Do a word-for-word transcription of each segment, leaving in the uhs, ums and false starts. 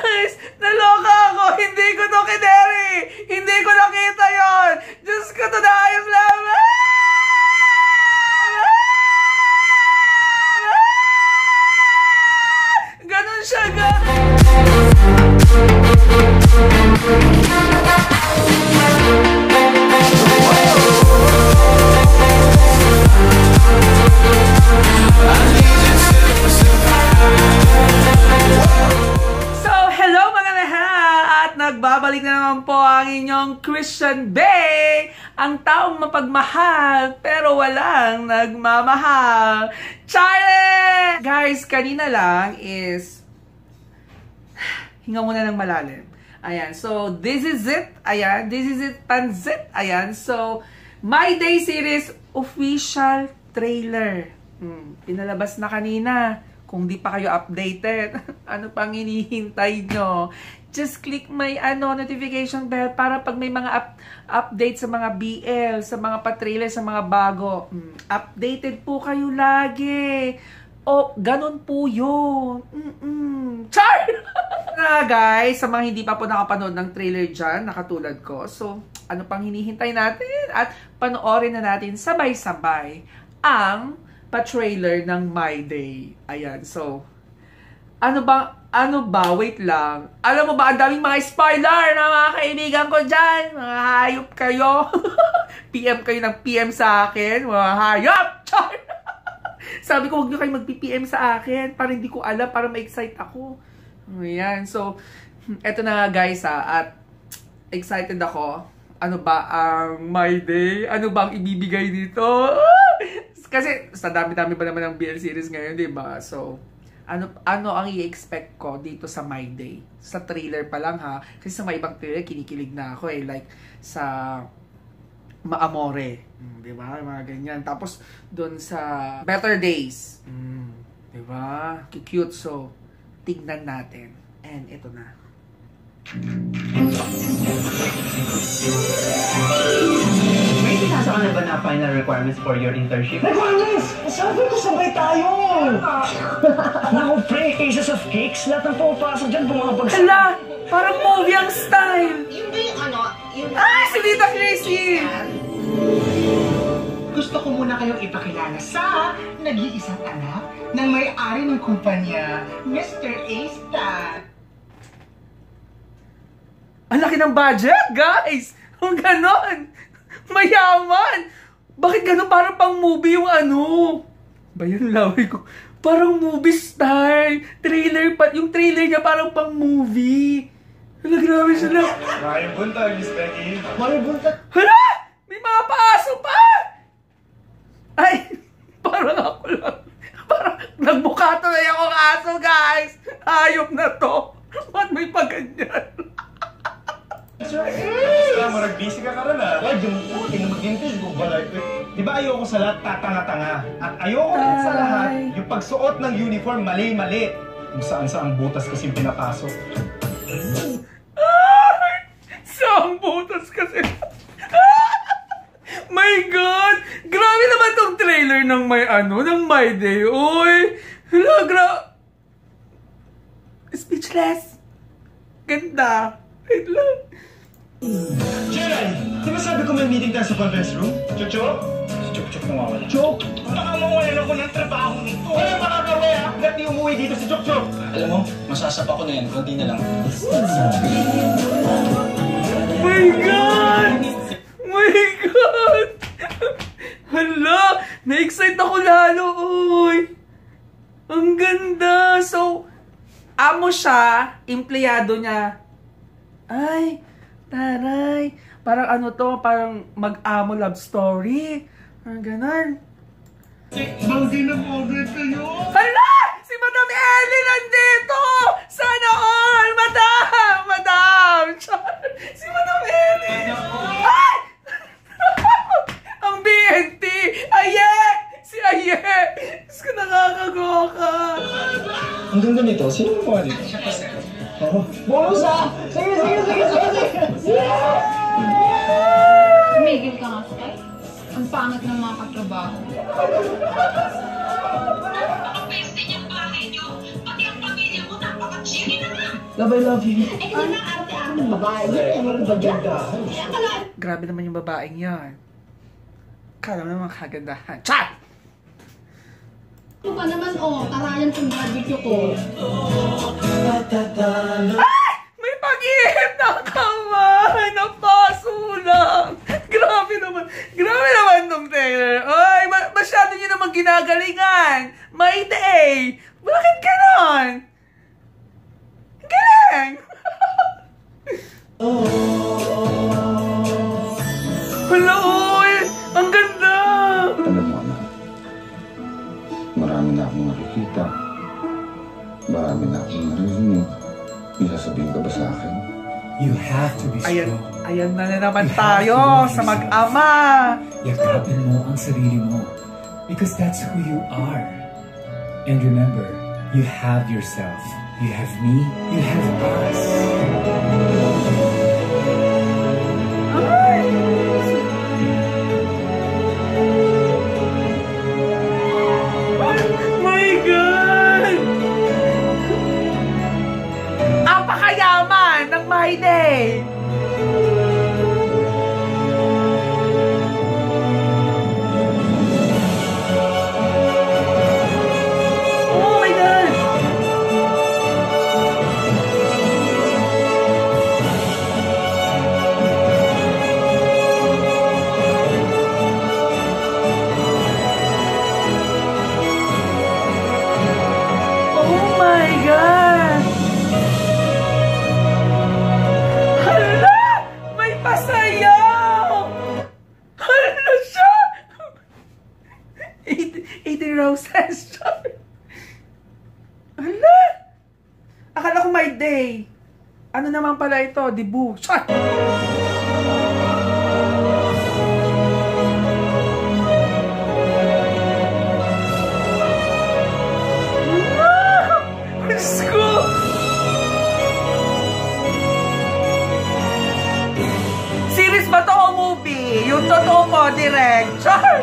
Guys, naloka ako. Hindi ko to kineri. Hindi ko nakita yon. Diyos ko, to na ayos lang. Ganon siya, guys. So, hello mga nahal! At nagbabalik na naman po ang inyong Christian Bale, ang taong mapagmahal pero walang nagmamahal. Charlie! Guys, kanina lang is hinga muna ng malalim. Ayan, so this is it. Ayan, this is it, pansit. Ayan, so My Day series official trailer. Hmm, pinalabas na kanina. Kung di pa kayo updated, ano pang hinihintay nyo? Just click my ano, notification bell para pag may mga up update sa mga B L, sa mga pa-trailer, sa mga bago. Hmm, updated po kayo lagi. O, ganun po yun. Mm-mm. Char! Na guys, sa mga hindi pa po nakapanood ng trailer dyan, nakatulad ko. So, ano pang hinihintay natin? At panoorin na natin sabay-sabay ang pa-trailer ng My Day. Ayan, so, ano ba, ano ba, wait lang. Alam mo ba, ang daming mga spoiler na mga kaibigan ko dyan. Mga hayop kayo. P M kayo ng P M sa akin. Mga hayop! Char! Sabi ko, huwag nyo kayo mag-P M sa akin para hindi ko alam, para ma-excite ako. Ayan, so, eto na nga guys ha, at excited ako. Ano ba ang My Day? Ano ba ang ibibigay dito? Kasi sa dami-dami pa naman ng B L series ngayon, di ba? So, ano, ano ang i-expect ko dito sa My Day? Sa trailer pa lang ha. Kasi sa mga ibang trailer, kinikilig na ako eh. Like, sa Maamore. Mm, di ba? Mga ganyan. Tapos, doon sa Better Days. Mm, di ba? Cute. So, tignan natin. And ito na. Nasa ka na ba na final requirements for your internship? Requirements! Sabi ko sabay tayo! Naku, pre, cases of cakes. Lahat ng pumapasok dyan, bumabagsak. Hala! Parang movie ang style! Yung ba yung ano? Yung... Ah! Si Vita Crazy! Gusto ko muna kayong ipakilala sa nag-iisang anak ng may-ari ng kumpanya, Mister Asta. Ang laki ng budget, guys! Ang ganon! Mayaman! Bakit gano'n? Parang pang movie yung ano? Bayan laway ko. Parang movie style. Trailer pa. Yung trailer niya parang pang movie. Hala, grabe sila. Maraming buntag, Miss Becky. Maraming buntag. Hala! May mga paaso pa! Ay, parang ako lang. Parang nagbukato na yung akong aso, guys. Ayop na to. Ba't may paganyan? That's right. Marag-busy ka karan ah. Wag yung puting mag-intis ko ba? Di ba ayoko sa lahat tatanga-tanga? At ayoko rin sa lahat yung pagsuot ng uniform mali-mali. Kung saan-saan butas kasi pinapasok. Saan butas kasi? My God! Grabe naman tong trailer ng may ano, ng My Day. Uy! Hala, grabe! Speechless! Ganda! Wait lang. Jerry! Di ba sabi ko may meeting tayo sa conference room? Chocho? Si Chok-Chok mawawala. Chok? Baka mawalan ako ng trabaho nito. Wala baka kaway ha! Ba't di umuwi dito si Chok-Chok? Alam mo, masasapa ko na yan. Kunti na lang. My God! My God! Hala! Na-excite ako lalo! Uy! Ang ganda! So, amo siya, empleyado niya. Ay! Taray, parang ano to, parang mag-amo love story. Parang ganon. Bagay ng order kayo. Hala! Si Madam Ellie nandito! Sana all! Madam! Madam! Si Madam Ellie! Ay! Ang B N T! Aye! Si Aye! Diyos ko, nakakagawa ka! Ang ganda nito, sino mo pa dito? Bonus ah! Sige, sige, sige, sige! Migil ka nga, Sky. Ang pangat ng mga katrabaho. Napaka-peste niyang bahay niyo! Pati ang pamilya mo, napaka-chiki na nga! Love, I love you. Grabe naman yung babaeng yan. Kala mo naman kagandahan. Chat! Ano pa naman, oh, tarayan kong barbecue ko. Ay! May pag-ihip na kamay! Napaso lang! Grabe naman! Grabe naman itong trailer! Ay, masyado nyo naman ginagalingan! My Day! Bakit ganon? Galing! Hala, oy! Ang ganda! Alam mo na, marami na akong nakikita. Marami na akong narinig. Isasabihin ka ba sa akin? You have to be strong. Ayan, ayan na na naman tayo sa mag-ama. Yakapin mo ang sarili mo. Because that's who you are. And remember, you have yourself. You have me, you have us. Ay! Oh my God! Apakayaman ng My Day! Ano? Akala ko My Day. Ano naman pala ito? Dibu. Shot! Series ba ito o movie? Yung totoo po, direct. Shot!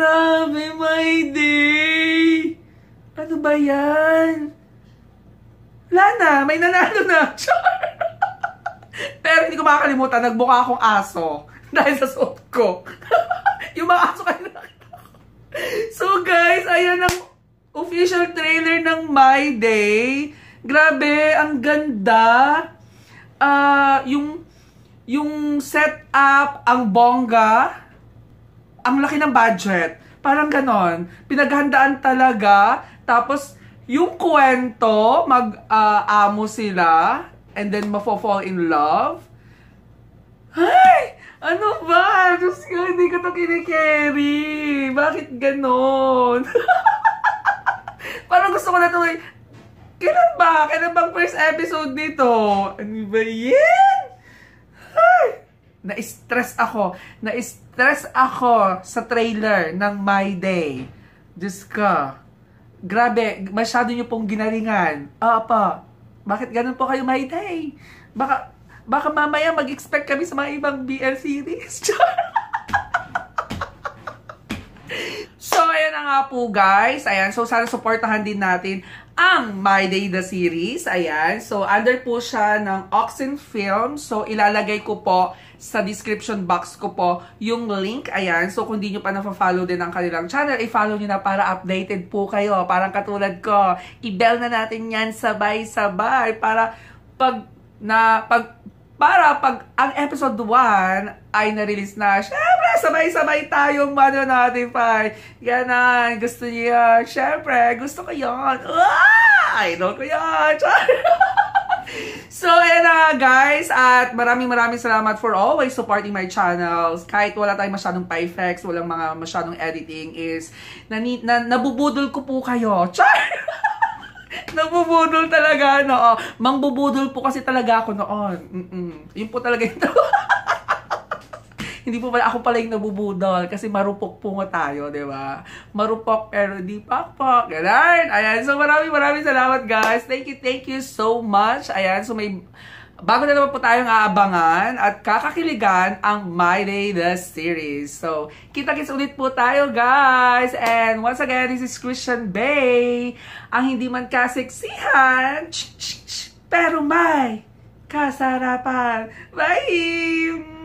Grabe, My Day! Ano ba yan? Lana, may nanalo na. Pero hindi ko makakalimutan, nagbuka akong aso dahil sa suot ko. Yung mga aso kayo nakita ko. So guys, ayan ang official trailer ng My Day. Grabe, ang ganda. Uh, yung, yung setup, ang bongga. Ang laki ng budget. Parang ganon. Pinaghandaan talaga. Tapos, yung kwento, mag-amo uh, sila. And then, mafo-fall in love. Ay! Ano ba? Diyos ko, hindi ko ito kinikerry. Bakit ganon? Parang gusto ko na ito. Kailan ba? Kailan bang first episode nito? Ano ba yan? Ay! Na-stress ako. Na-stress ako sa trailer ng My Day. Diyos ko. Grabe, masyado nyo pong ginalingan. Ah, pa. Bakit ganun po kayo, My Day? Baka, baka mamaya mag-expect kami sa mga ibang B L series. So, ayan na nga po, guys. Ayan. So, sana supportahan din natin ang My Day the series. Ayan. So, under po siya ng Oxen Film. So, ilalagay ko po sa description box ko po yung link. Ayan. So, kung di nyo pa na-follow din ang kanilang channel, i-follow nyo na para updated po kayo. Parang katulad ko. I-bell na natin yan sabay-sabay para pag na pag para pag ang episode one ay na-release na. Syempre, sabay-sabay tayong mano notify. Ganon. Gusto nyo yan. Syempre, gusto ko yan. Ah! Idol ko yan. So, ayan na guys. At maraming maraming salamat for always supporting my channels. Kahit wala tayong masyadong pa-effects, walang mga masyadong editing is, na, na, nabubudol ko po kayo. Char! Nabubudol talaga, no? Mangbubudol po kasi talaga ako noon. Mm -mm. Yun po talaga yung hindi po pala, ako pala yung nabubudol kasi marupok po nga tayo, di ba? Marupok pero di pakpak. Ganun. Ayan, so maraming maraming salamat guys. Thank you, thank you so much. Ayan, so may... bago na naman po tayong aabangan at kakakiligan ang My Day The Series. So, kita-kits ulit po tayo guys. And once again, this is Christian Bale. Ang hindi man kaseksihan, pero may kasarapan. Bye!